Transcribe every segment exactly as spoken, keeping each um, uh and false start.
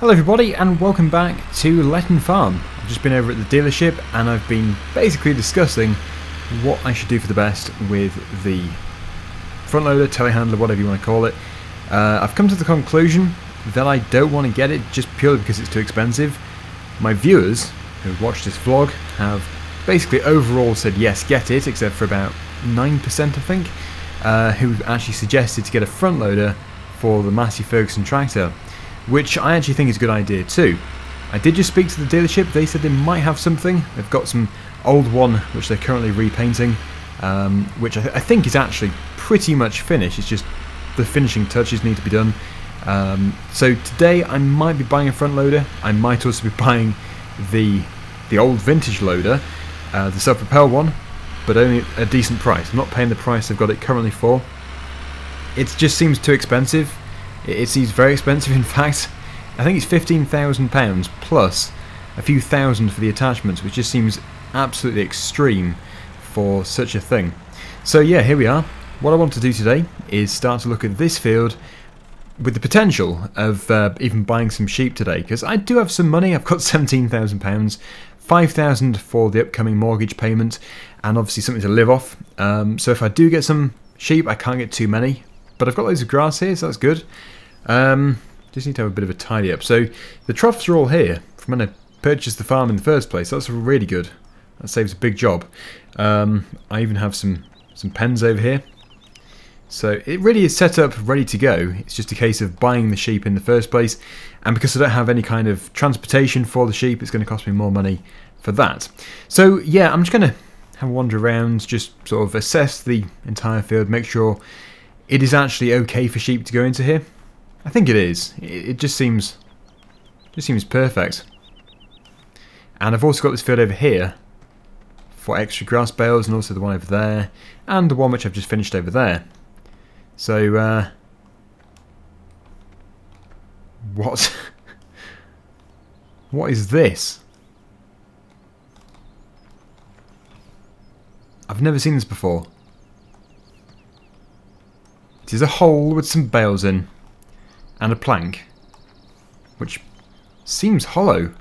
Hello everybody and welcome back to Letton Farm. I've just been over at the dealership and I've been basically discussing what I should do for the best with the front loader, telehandler, whatever you want to call it. Uh, I've come to the conclusion that I don't want to get it just purely because it's too expensive. My viewers who watched this vlog have basically overall said yes, get it, except for about nine percent I think, uh, who actually suggested to get a front loader for the Massey Ferguson tractor, which I actually think is a good idea too. I did just speak to the dealership. They said they might have something. They've got some old one which they're currently repainting, um, which I, th I think is actually pretty much finished. It's just the finishing touches need to be done. Um, so today I might be buying a front loader. I might also be buying the the old vintage loader, uh, the self-propelled one, but only at a decent price. I'm not paying the price I've got it currently for. It just seems too expensive. It seems very expensive, in fact. I think it's fifteen thousand pounds plus a few thousand for the attachments, which just seems absolutely extreme for such a thing. So yeah, here we are. What I want to do today is start to look at this field with the potential of uh, even buying some sheep today, because I do have some money. I've got seventeen thousand pounds, five thousand for the upcoming mortgage payment, and obviously something to live off. Um, so if I do get some sheep, I can't get too many. But I've got loads of grass here, so that's good. Um, just need to have a bit of a tidy up. So the troughs are all here from when I purchased the farm in the first place. That's really good. That saves a big job. Um, I even have some, some pens over here. So it really is set up, ready to go. It's just a case of buying the sheep in the first place. And because I don't have any kind of transportation for the sheep, it's going to cost me more money for that. So yeah, I'm just going to have a wander around, just sort of assess the entire field, make sure it is actually okay for sheep to go into here. I think it is. It just seems just seems perfect. And I've also got this field over here for extra grass bales, and also the one over there, and the one which I've just finished over there. So, uh... what? What is this? I've never seen this before. It is a hole with some bales in, and a plank, which seems hollow.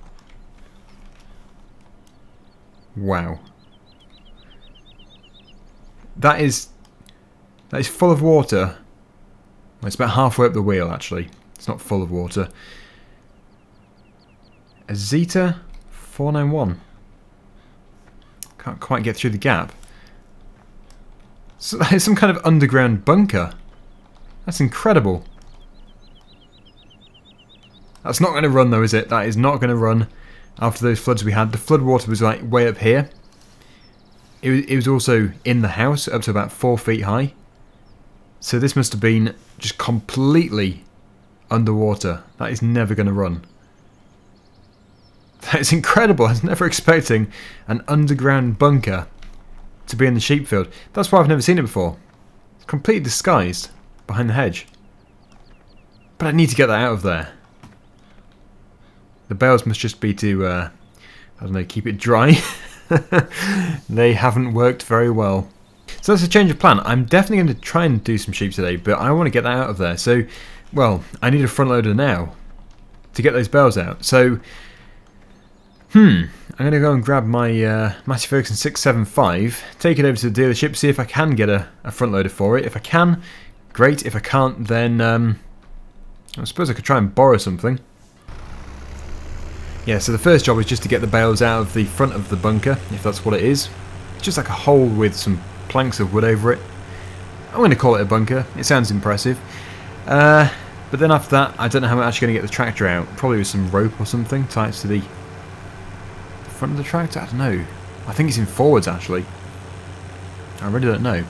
Wow. That is, that is full of water. Well, it's about halfway up the wheel, actually. It's not full of water. A Zetor four nine one one. Can't quite get through the gap. So that is some kind of underground bunker. That's incredible. That's not going to run though, is it? That is not going to run after those floods we had. The flood water was like way up here. It was, it was also in the house up to about four feet high. So this must have been just completely underwater. That is never going to run. That is incredible. I was never expecting an underground bunker to be in the sheep field. That's why I've never seen it before. It's completely disguised behind the hedge. But I need to get that out of there. The bales must just be to, uh, I don't know, keep it dry. They haven't worked very well. So that's a change of plan. I'm definitely going to try and do some sheep today, but I want to get that out of there. So, well, I need a front loader now to get those bales out. So, hmm, I'm going to go and grab my uh, Massey Ferguson six seven five, take it over to the dealership, see if I can get a, a front loader for it. If I can, great. If I can't, then um, I suppose I could try and borrow something. Yeah, so the first job is just to get the bales out of the front of the bunker, if that's what it is. It's just like a hole with some planks of wood over it. I'm going to call it a bunker. It sounds impressive. Uh, but then after that, I don't know how I'm actually going to get the tractor out. Probably with some rope or something tied to the front of the tractor. I don't know. I think it's in forwards, actually. I really don't know.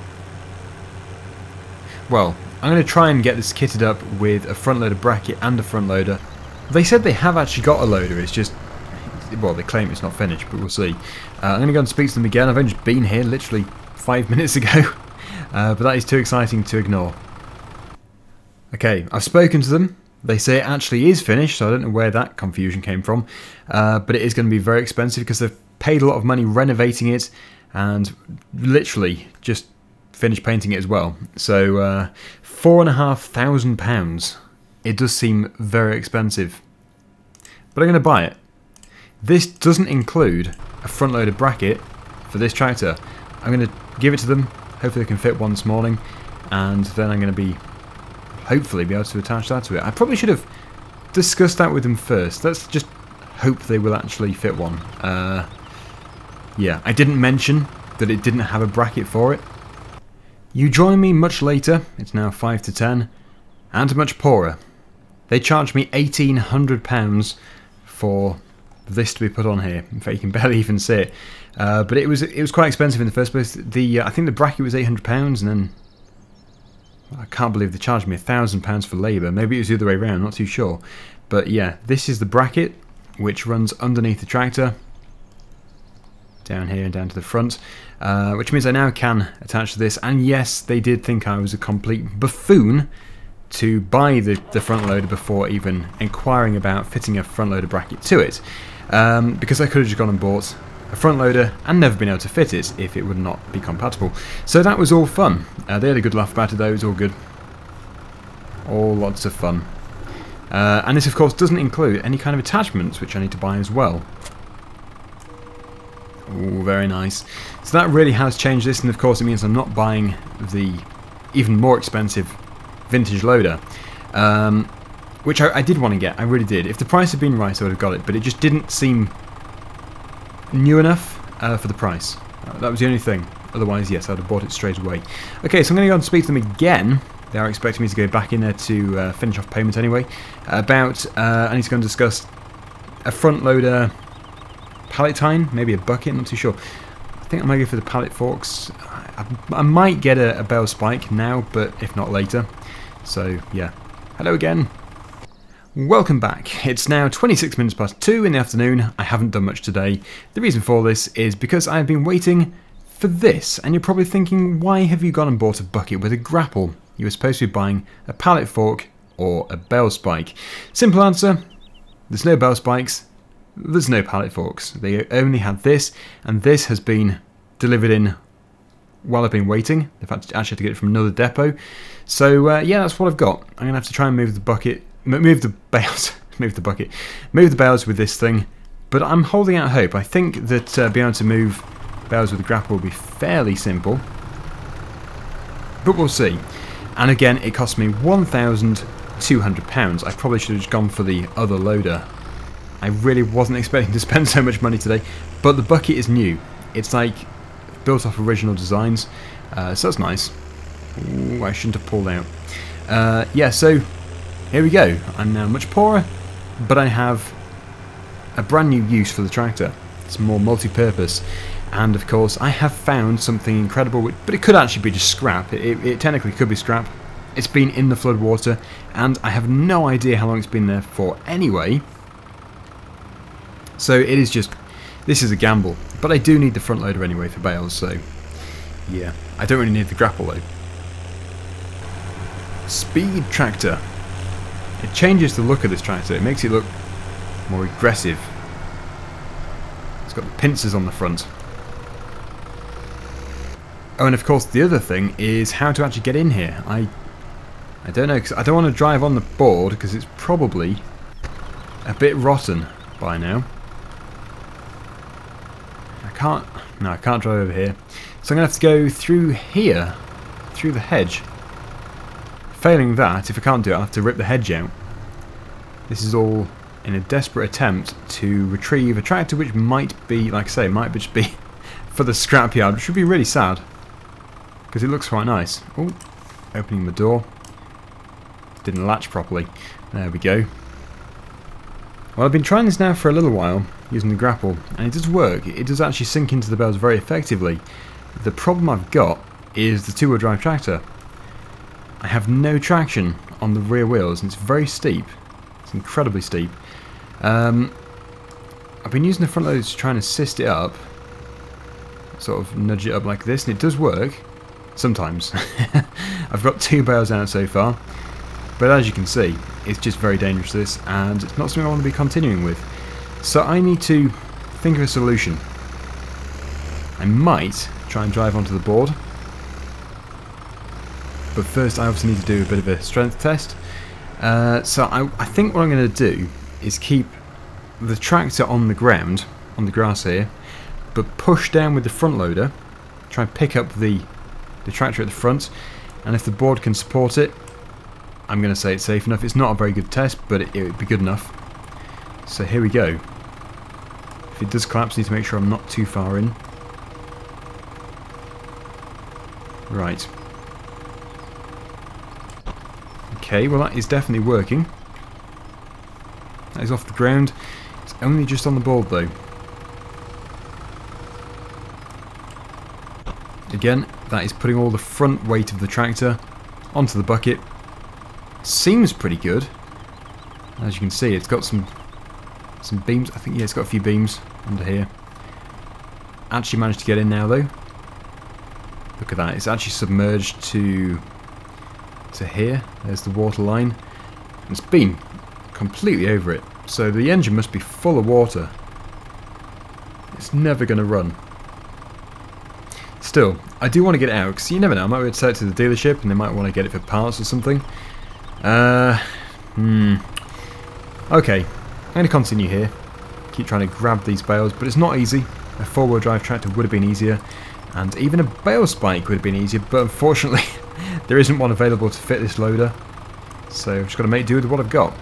Well, I'm going to try and get this kitted up with a front loader bracket and a front loader. They said they have actually got a loader, it's just, well, they claim it's not finished, but we'll see. Uh, I'm going to go and speak to them again. I've only just been here literally five minutes ago, uh, but that is too exciting to ignore. Okay, I've spoken to them. They say it actually is finished, so I don't know where that confusion came from, uh, but it is going to be very expensive because they've paid a lot of money renovating it and literally just finished painting it as well. So uh, four and a half thousand pounds. It does seem very expensive. but I'm going to buy it. This doesn't include a front loader bracket for this tractor. I'm going to give it to them, hopefully they can fit one this morning, and then I'm going to be, hopefully be able to attach that to it. I probably should have discussed that with them first. Let's just hope they will actually fit one. Uh, yeah, I didn't mention that it didn't have a bracket for it. You join me much later, it's now five to ten, and much poorer. They charged me eighteen hundred pounds for this to be put on here. In fact, you can barely even see it. Uh, but it was it was quite expensive in the first place. The uh, I think the bracket was eight hundred pounds, and then I can't believe they charged me one thousand pounds for labour. Maybe it was the other way around, I'm not too sure. But yeah, this is the bracket, which runs underneath the tractor, down here and down to the front, uh, which means I now can attach this. And yes, they did think I was a complete buffoon to buy the, the front loader before even inquiring about fitting a front loader bracket to it, um, because I could have just gone and bought a front loader and never been able to fit it if it would not be compatible. So that was all fun. Uh, they had a good laugh about it though, it was all good. All lots of fun. Uh, and this of course doesn't include any kind of attachments which I need to buy as well. Ooh, very nice. So that really has changed this, and of course it means I'm not buying the even more expensive vintage loader, um, which I, I did want to get, I really did. If the price had been right I would have got it, but it just didn't seem new enough uh, for the price. Uh, that was the only thing. Otherwise, yes, I would have bought it straight away. Okay, so I'm going to go and speak to them again. They are expecting me to go back in there to uh, finish off payment anyway. About, uh, I need to go and discuss a front loader palletine, maybe a bucket, not too sure. I think I might go for the pallet forks. I, I, I might get a, a bell spike now, but if not later. So, yeah. Hello again. Welcome back. It's now twenty-six minutes past two in the afternoon. I haven't done much today. The reason for this is because I've been waiting for this, and you're probably thinking, why have you gone and bought a bucket with a grapple? You were supposed to be buying a pallet fork or a bell spike. Simple answer, there's no bell spikes, there's no pallet forks. They only had this, and this has been delivered in while I've been waiting. They've actually had to get it from another depot. So uh, yeah, that's what I've got. I'm gonna have to try and move the bucket, move the bales, move the bucket, move the bales with this thing. But I'm holding out hope. I think that uh, being able to move bales with a grapple will be fairly simple, but we'll see. And again, it cost me one thousand two hundred pounds. I probably should have just gone for the other loader. I really wasn't expecting to spend so much money today, but the bucket is new. It's like built off original designs, uh, so that's nice. Ooh, I shouldn't have pulled out. Uh, yeah, so here we go. I'm now much poorer, but I have a brand new use for the tractor. It's more multi-purpose, and of course I have found something incredible, but it could actually be just scrap. It, it, it technically could be scrap. It's been in the flood water, and I have no idea how long it's been there for anyway. So it is just, this is a gamble. But I do need the front loader anyway for bales, so yeah. I don't really need the grapple though. Speed tractor. It changes the look of this tractor. It makes it look more aggressive. It's got the pincers on the front. Oh, and of course the other thing is how to actually get in here. I, I don't know, because I don't want to drive on the board because it's probably a bit rotten by now. I can't, no I can't drive over here, so I'm going to have to go through here, through the hedge. Failing that, if I can't do it, I'll have to rip the hedge out. This is all in a desperate attempt to retrieve a tractor which might be, like I say, might just be for the scrapyard, which would be really sad because it looks quite nice. Oh, opening the door. Didn't latch properly. There we go. Well, I've been trying this now for a little while, using the grapple, and it does work. It does actually sink into the bales very effectively. The problem I've got is the two-wheel drive tractor. I have no traction on the rear wheels, and it's very steep. It's incredibly steep. Um, I've been using the front loader to try and assist it up, sort of nudge it up like this, and it does work, sometimes. I've got two bales out so far. But as you can see, it's just very dangerous, this, and it's not something I want to be continuing with. So I need to think of a solution. I might try and drive onto the board. But first I obviously need to do a bit of a strength test. Uh, so I, I think what I'm going to do is keep the tractor on the ground, on the grass here, but push down with the front loader, try and pick up the, the tractor at the front, and if the board can support it, I'm going to say it's safe enough. It's not a very good test, but it, it would be good enough. So here we go. If it does collapse, I need to make sure I'm not too far in. Right. Okay, well that is definitely working. That is off the ground. It's only just on the board though. Again, that is putting all the front weight of the tractor onto the bucket. Seems pretty good. As you can see, it's got some some beams. I think, yeah, it's got a few beams under here. Actually managed to get in now though. Look at that, it's actually submerged to to here. There's the water line. And it's been completely over it. So the engine must be full of water. It's never going to run. Still, I do want to get it out, because you never know, I might be able to take it to the dealership and they might want to get it for parts or something. Uh, hmm. Okay, I'm going to continue here. Keep trying to grab these bales, but it's not easy. A four-wheel drive tractor would have been easier, and even a bale spike would have been easier, but unfortunately there isn't one available to fit this loader, so I've just got to make do with what I've got.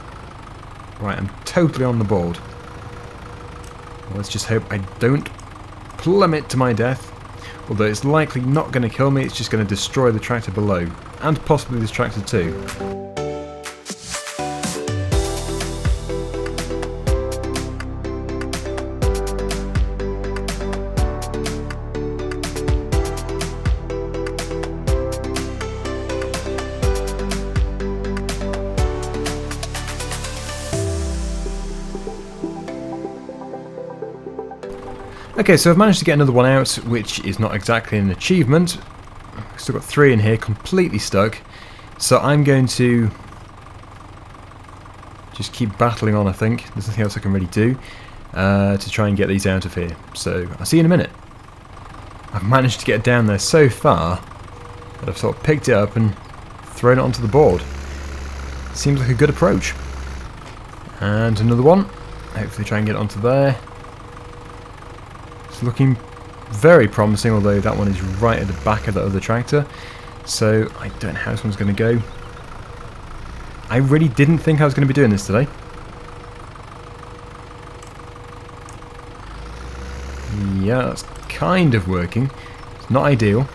Right, I'm totally on the board. Well, let's just hope I don't plummet to my death. Although it's likely not going to kill me, it's just going to destroy the tractor below. And possibly this tractor too. Okay, so I've managed to get another one out, which is not exactly an achievement. I've still got three in here, completely stuck. So I'm going to just keep battling on, I think. There's nothing else I can really do uh, to try and get these out of here. So I'll see you in a minute. I've managed to get it down there so far that I've sort of picked it up and thrown it onto the board. Seems like a good approach. And another one. Hopefully try and get it onto there. Looking very promising, although that one is right at the back of the other tractor, so I don't know how this one's going to go. I really didn't think I was going to be doing this today. Yeah, that's kind of working. It's not ideal.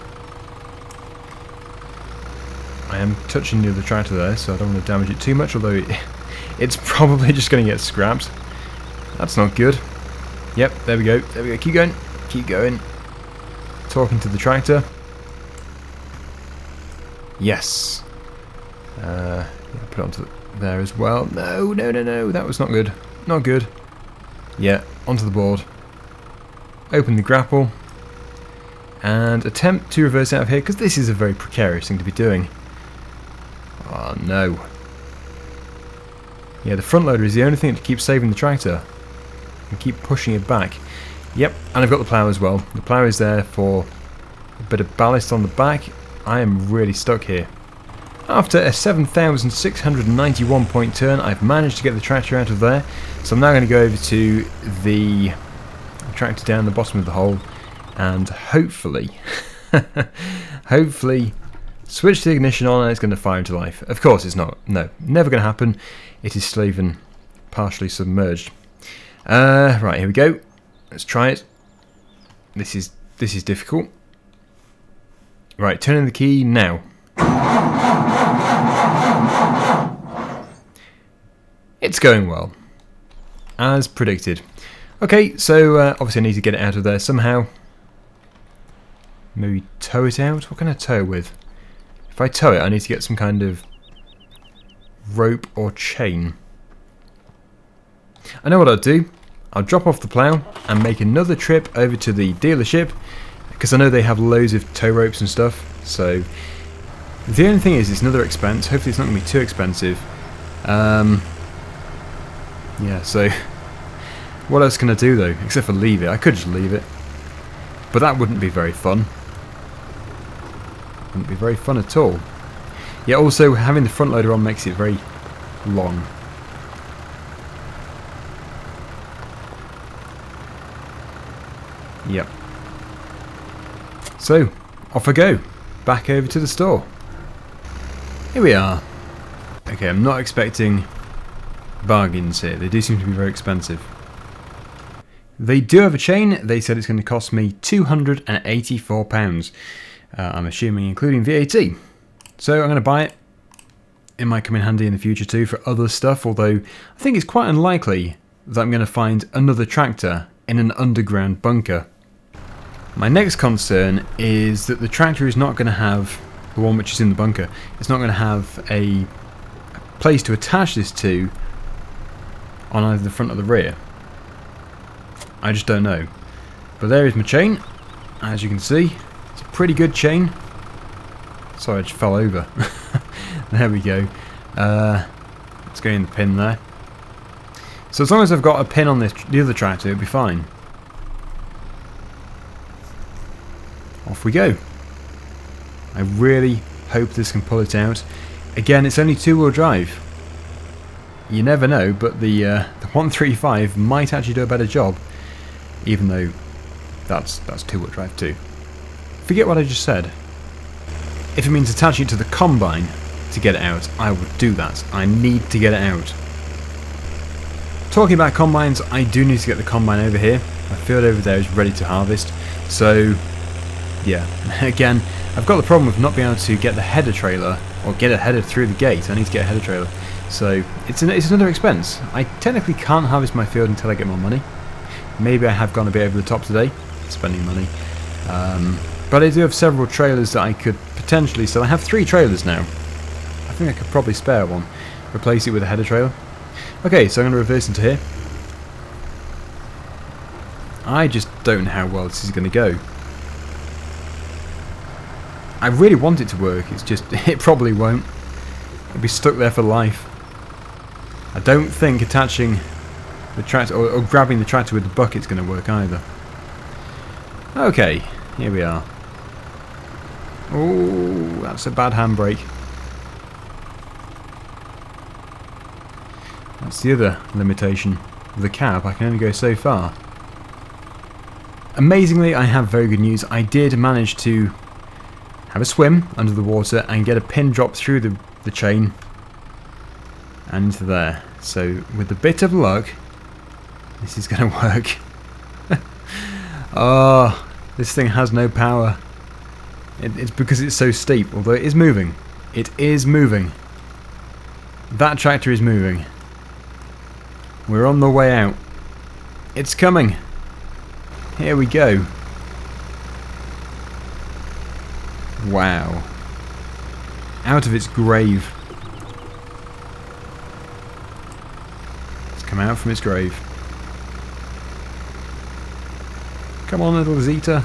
I am touching the other tractor there, so I don't want to damage it too much, although it, it's probably just going to get scrapped. That's not good. Yep, there we go, there we go, keep going, keep going. Talking to the tractor. Yes. Uh, yeah, put it onto there as well. No, no, no, no, that was not good. Not good. Yeah, onto the board. Open the grapple. And attempt to reverse out of here, because this is a very precarious thing to be doing. Oh, no. Yeah, the front loader is the only thing that keeps saving the tractor. And keep pushing it back. Yep, and I've got the plough as well. The plough is there for a bit of ballast on the back. I am really stuck here. After a seven thousand six hundred ninety-one point turn, I've managed to get the tractor out of there. So I'm now going to go over to the tractor down the bottom of the hole and hopefully, hopefully switch the ignition on and it's going to fire into life. Of course it's not. No, never going to happen. It is still even partially submerged. Uh, right, here we go. Let's try it. This is this is difficult. Right, turning the key now. It's going well, as predicted. Okay, so uh, obviously I need to get it out of there somehow. Maybe tow it out. What can I tow with? If I tow it, I need to get some kind of rope or chain. I know what I'll do. I'll drop off the plough and make another trip over to the dealership, because I know they have loads of tow ropes and stuff. So the only thing is, it's another expense. Hopefully it's not going to be too expensive. Um, yeah, so what else can I do though, except for leave it? I could just leave it, but that wouldn't be very fun. Wouldn't be very fun at all. Yeah, also having the front loader on makes it very long. Yep. So, off I go. Back over to the store. Here we are. Okay, I'm not expecting bargains here. They do seem to be very expensive. They do have a chain. They said it's going to cost me two hundred and eighty-four pounds. Uh, I'm assuming including V A T. So I'm going to buy it. It might come in handy in the future too for other stuff, although I think it's quite unlikely that I'm going to find another tractor in an underground bunker. My next concern is that the tractor is not going to have, the one which is in the bunker, it's not going to have a place to attach this to on either the front or the rear. I just don't know. But there is my chain, as you can see. It's a pretty good chain. Sorry, I just fell over. There we go. Uh, let's go in the pin there. So as long as I've got a pin on this, the other tractor, it'll be fine. Off we go. I really hope this can pull it out. Again, it's only two-wheel drive. You never know, but the uh, the one three five might actually do a better job, even though that's that's two-wheel drive too. Forget what I just said. If it means attaching it to the combine to get it out, I would do that. I need to get it out. Talking about combines, I do need to get the combine over here. My field over there is ready to harvest, so yeah. Again, I've got the problem of not being able to get the header trailer, or get a header through the gate. I need to get a header trailer. So it's, an, it's another expense. I technically can't harvest my field until I get more money. Maybe I have gone a bit over the top today, spending money. Um, but I do have several trailers that I could potentially sell. I have three trailers now. I think I could probably spare one. Replace it with a header trailer. Okay, so I'm going to reverse into here. I just don't know how well this is going to go. I really want it to work, it's just, it probably won't. It'll be stuck there for life. I don't think attaching the tractor, or, or grabbing the tractor with the bucket's going to work either. Okay, here we are. Oh, that's a bad handbrake. That's the other limitation of the cab, I can only go so far. Amazingly, I have very good news. I did manage to have a swim under the water and get a pin drop through the, the chain and into there. So with a bit of luck, this is going to work. Oh, this thing has no power. It, it's because it's so steep, although it is moving. It is moving. That tractor is moving. We're on the way out. It's coming. Here we go. Wow. Out of its grave. It's come out from its grave. Come on, little Zeta.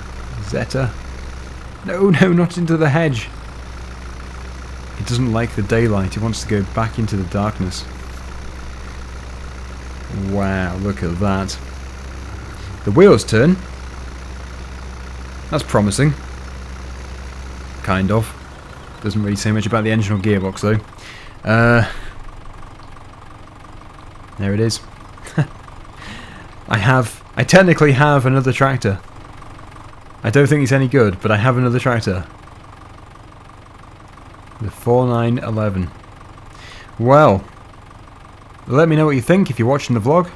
Zeta. No, no, not into the hedge. It doesn't like the daylight. It wants to go back into the darkness. Wow, look at that. The wheels turn. That's promising. Kind of. Doesn't really say much about the engine or gearbox though. Uh, there it is. I have, I technically have another tractor. I don't think it's any good, but I have another tractor. The four nine one one. Well, let me know what you think if you're watching the vlog.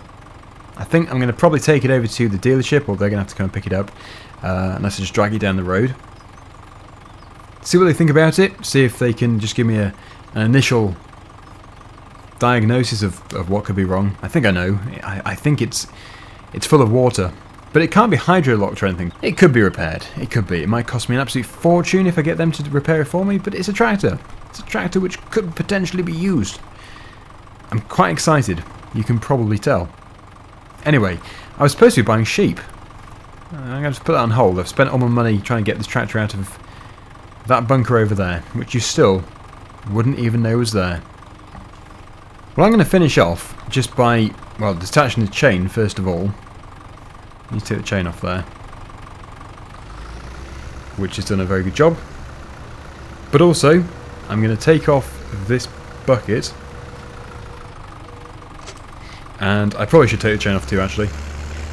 I think I'm going to probably take it over to the dealership, or they're going to have to come and pick it up. Uh, unless I just drag it down the road. See what they think about it, see if they can just give me a, an initial diagnosis of, of what could be wrong. I think I know. I, I think it's it's full of water. But it can't be hydrolocked or anything. It could be repaired. It could be. It might cost me an absolute fortune if I get them to repair it for me, but it's a tractor. It's a tractor which could potentially be used. I'm quite excited. You can probably tell. Anyway, I was supposed to be buying sheep. I'm going to have to put that on hold. I've spent all my money trying to get this tractor out of that bunker over there, which you still wouldn't even know was there. Well, I'm going to finish off just by, well, detaching the chain first of all. You take the chain off there, which has done a very good job. But also, I'm going to take off this bucket, and I probably should take the chain off too, actually.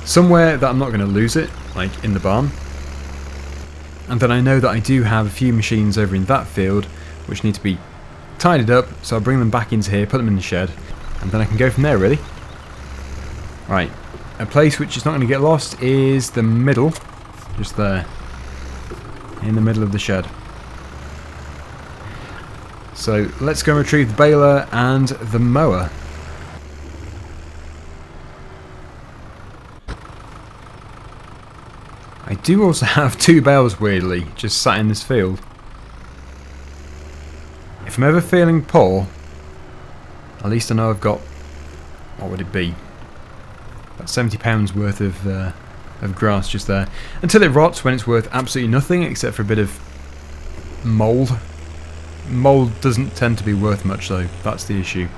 Somewhere that I'm not going to lose it, like in the barn. And then I know that I do have a few machines over in that field which need to be tidied up, so I'll bring them back into here, put them in the shed, and then I can go from there really. Right, a place which is not going to get lost is the middle, just there, in the middle of the shed. So let's go and retrieve the baler and the mower. I do also have two bales, weirdly, just sat in this field. If I'm ever feeling poor, at least I know I've got, what would it be, about seventy pounds worth of, uh, of grass just there. Until it rots, when it's worth absolutely nothing except for a bit of mould. Mould doesn't tend to be worth much though, that's the issue.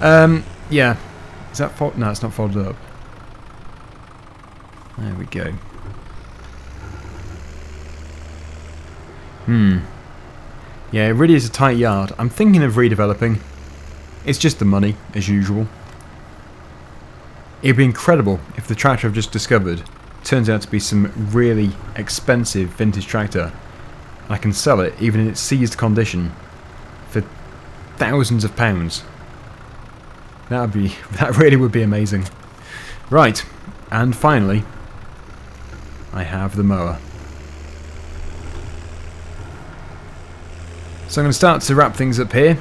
Um, yeah, is that fold? No, it's not folded up. There we go. Hmm. Yeah, it really is a tight yard. I'm thinking of redeveloping. It's just the money, as usual. It'd be incredible if the tractor I've just discovered turns out to be some really expensive vintage tractor. I can sell it, even in its seized condition, for thousands of pounds. That would be, that really would be amazing. Right, and finally, I have the mower. So I'm going to start to wrap things up here.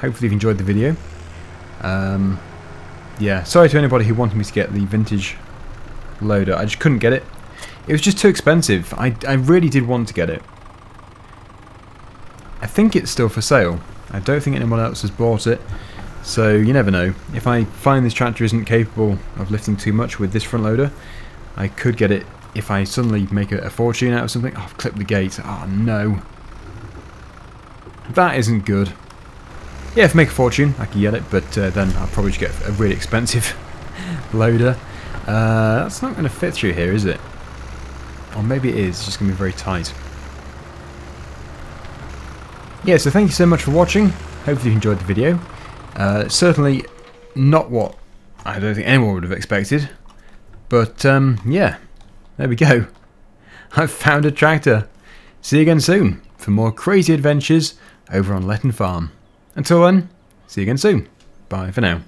Hopefully you've enjoyed the video. Um, yeah, sorry to anybody who wanted me to get the vintage loader. I just couldn't get it. It was just too expensive. I, I really did want to get it. I think it's still for sale. I don't think anyone else has bought it. So you never know. If I find this tractor isn't capable of lifting too much with this front loader, I could get it if I suddenly make a, a fortune out of something. Oh, I've clipped the gate. Oh, no. That isn't good. Yeah, if I make a fortune, I can get it, but uh, then I'll probably just get a really expensive loader. Uh, that's not going to fit through here, is it? Or maybe it is, it's just going to be very tight. Yeah, so thank you so much for watching. Hopefully you enjoyed the video. Uh, certainly not what I don't think anyone would have expected. But, um, yeah. There we go. I've found a tractor. See you again soon for more crazy adventures over on Letton Farm. Until then, see you again soon. Bye for now.